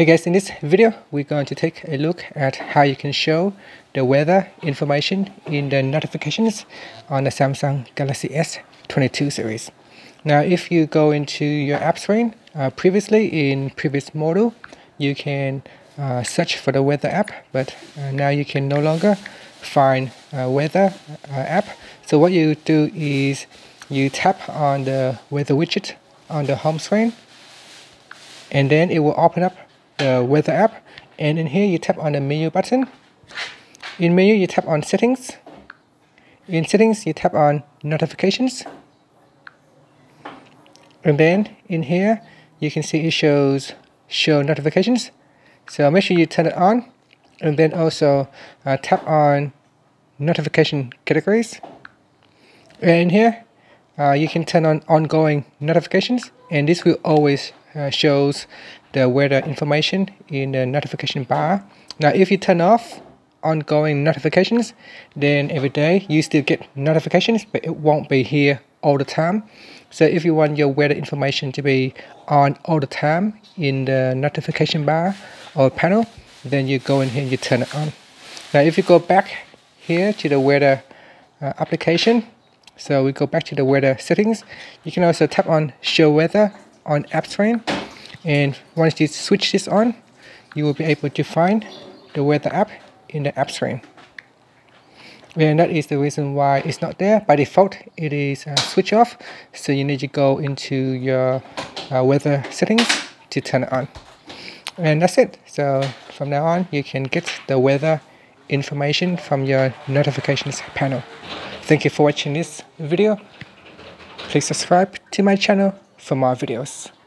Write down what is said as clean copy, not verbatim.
Hey guys, in this video we're going to take a look at how you can show the weather information in the notifications on the Samsung Galaxy S22 series. Now if you go into your app screen, previously in previous model you can search for the weather app, but now you can no longer find weather app. So what you do is you tap on the weather widget on the home screen, and then it will open up the weather app. And in here you tap on the menu button. In menu you tap on settings. In settings you tap on notifications, and then in here you can see it shows show notifications, so make sure you turn it on. And then also tap on notification categories, and in here you can turn on ongoing notifications, and this will always shows the weather information in the notification bar. Now if you turn off ongoing notifications, then every day you still get notifications, but it won't be here all the time. So if you want your weather information to be on all the time in the notification bar or panel, then you go in here and you turn it on. Now if you go back here to the weather application, so we go back to the weather settings, you can also tap on show weather on app screen, and once you switch this on, you will be able to find the weather app in the app screen. And that is the reason why it's not there. By default it is switched off, so you need to go into your weather settings to turn it on. And that's it. So from now on you can get the weather information from your notifications panel. Thank you for watching this video. Please subscribe to my channel for more videos.